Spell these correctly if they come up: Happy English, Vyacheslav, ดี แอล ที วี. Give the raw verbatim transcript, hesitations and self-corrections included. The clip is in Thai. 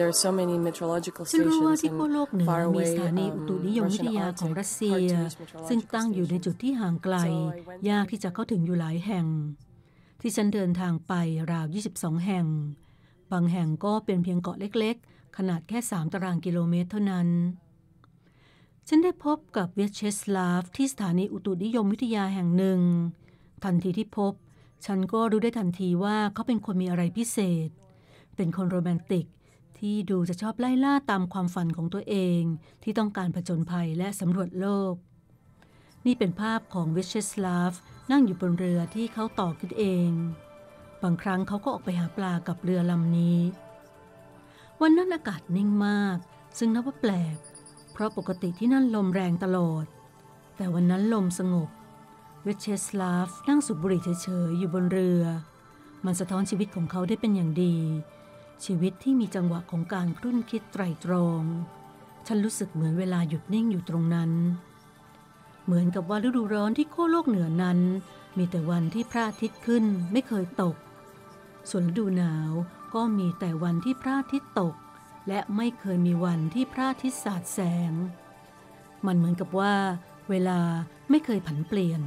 there are so many meteorological ซึ่งรู้ว่าที่ขั้วโลกเหนือมีสถานีอุตุนิยมวิทยาของรัสเซียซึ่งตั้งอยู่ในจุดที่ห่างไกลยากที่จะเข้าถึงอยู่หลายแห่งที่ฉันเดินทางไปราวยี่สิบสองแห่งบางแห่งก็เป็นเพียงเกาะเล็กๆขนาดแค่สามตารางกิโลเมตรเท่านั้นฉันได้พบกับเวชเชสลาฟที่สถานีอุตุนิยมวิทยาแห่งหนึ่งทันทีที่พบฉันก็รู้ได้ทันทีว่าเขาเป็นคนมีอะไรพิเศษเป็นคนโรแมนติกที่ดูจะชอบไล่ล่าตามความฝันของตัวเองที่ต้องการผจญภัยและสำรวจโลกนี่เป็นภาพของเวชเชสลาฟนั่งอยู่บนเรือที่เขาต่อขึ้นเองบางครั้งเขาก็ออกไปหาปลากับเรือลำนี้วันนั้นอากาศนิ่งมากซึ่งนับว่าแปลกเพราะปกติที่นั่นลมแรงตลอดแต่วันนั้นลมสงบเวชเชสลาฟนั่งสูบบุหรี่เฉยๆอยู่บนเรือมันสะท้อนชีวิตของเขาได้เป็นอย่างดีชีวิตที่มีจังหวะของการครุ่นคิดไตร่ตรองฉันรู้สึกเหมือนเวลาหยุดนิ่งอยู่ตรงนั้นเหมือนกับว่าฤดูร้อนที่ขั้วโลกเหนือนั้นมีแต่วันที่พระอาทิตย์ขึ้นไม่เคยตกส่วนฤดูหนาวก็มีแต่วันที่พระอาทิตย์ตกและไม่เคยมีวันที่พระอาทิตย์สาดแสงมันเหมือนกับว่าเวลาไม่เคยผันเปลี่ยน